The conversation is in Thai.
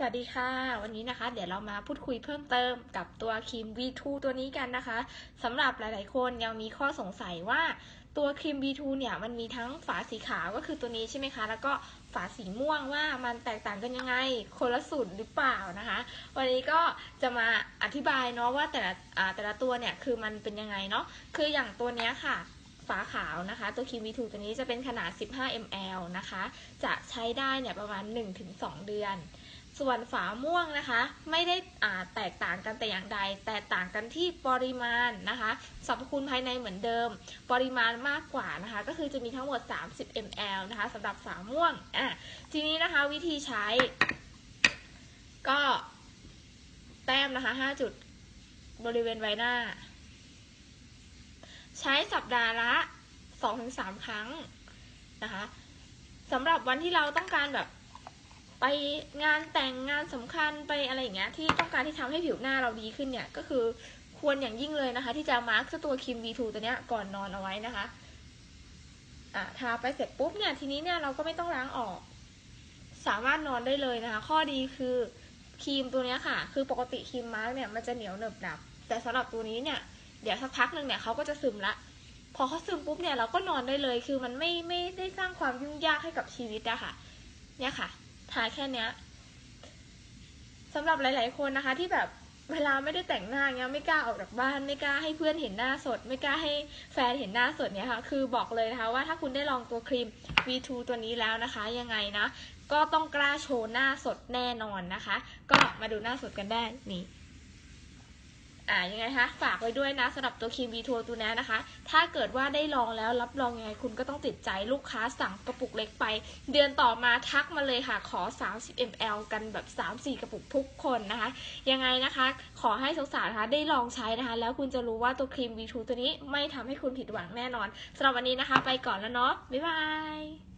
สวัสดีค่ะวันนี้นะคะเดี๋ยวเรามาพูดคุยเพิ่มเติมกับตัวครีม V2 ตัวนี้กันนะคะสำหรับหลายๆคนยังมีข้อสงสัยว่าตัวครีม V2 เนี่ยมันมีทั้งฝาสีขาวก็คือตัวนี้ใช่ไหมคะแล้วก็ฝาสีม่วงว่ามันแตกต่างกันยังไงคนละสูตรหรือเปล่านะคะวันนี้ก็จะมาอธิบายเนาะว่าแต่ละตัวเนี่ยคือมันเป็นยังไงเนาะคืออย่างตัวเนี้ยค่ะฝาขาวนะคะตัวครีม V2 ตัวนี้จะเป็นขนาด 15 ml นะคะจะใช้ได้เนี่ยประมาณ 1-2 เดือนส่วนฝาม่วงนะคะไม่ได้แตกต่างกันแต่อย่างใดแต่ต่างกันที่ปริมาณนะคะสรรพคุณภายในเหมือนเดิมปริมาณมากกว่านะคะก็คือจะมีทั้งหมด30 ml นะคะสำหรับฝาม่วงทีนี้นะคะวิธีใช้ก็แต้มนะคะ5 จุดบริเวณใบหน้าใช้สัปดาห์ละ 2-3 ครั้งนะคะสำหรับวันที่เราต้องการแบบไปงานแต่งงานสำคัญไปอะไรอย่างเงี้ยที่ต้องการที่ทำให้ผิวหน้าเราดีขึ้นเนี่ยก็คือควรอย่างยิ่งเลยนะคะที่จะมาร์คตัวครีม V2 ตัวเนี้ยก่อนนอนเอาไว้นะคะทาไปเสร็จปุ๊บเนี่ยทีนี้เนี่ยเราก็ไม่ต้องล้างออกสามารถนอนได้เลยนะคะข้อดีคือครีมตัวเนี้ยค่ะคือปกติครีมมาร์คเนี่ยมันจะเหนียวหนึบหนับแต่สำหรับตัวนี้เนี่ยเดี๋ยวสักพักหนึ่งเนี่ยเขาก็จะซึมละพอเขาซึมปุ๊บเนี่ยเราก็นอนได้เลยคือมันไม่ได้สร้างความยุ่งยากให้กับชีวิตนะคะเนี่ยค่ะทาแค่เนี้ยสำหรับหลายๆคนนะคะที่แบบเวลาไม่ได้แต่งหน้าเงี้ยไม่กล้าออกจากบ้านไม่กล้าให้เพื่อนเห็นหน้าสดไม่กล้าให้แฟนเห็นหน้าสดเนี่ยค่ะคือบอกเลยนะคะว่าถ้าคุณได้ลองตัวครีม V2 ตัวนี้แล้วนะคะยังไงนะก็ต้องกล้าโชว์หน้าสดแน่นอนนะคะก็มาดูหน้าสดกันได้นี่ยังไงคะฝากไว้ด้วยนะสำหรับตัวครีม V2 ตัวนี้นะคะถ้าเกิดว่าได้ลองแล้วรับรองยังไงคุณก็ต้องติดใจลูกค้าสั่งกระปุกเล็กไปเดือนต่อมาทักมาเลยค่ะขอ30 ml กันแบบ 3-4 กระปุกทุกคนนะคะยังไงนะคะขอให้สาวๆนะคะได้ลองใช้นะคะแล้วคุณจะรู้ว่าตัวครีม V2 ตัวนี้ไม่ทำให้คุณผิดหวังแน่นอนสำหรับวันนี้นะคะไปก่อนแล้วเนาะบ๊ายบาย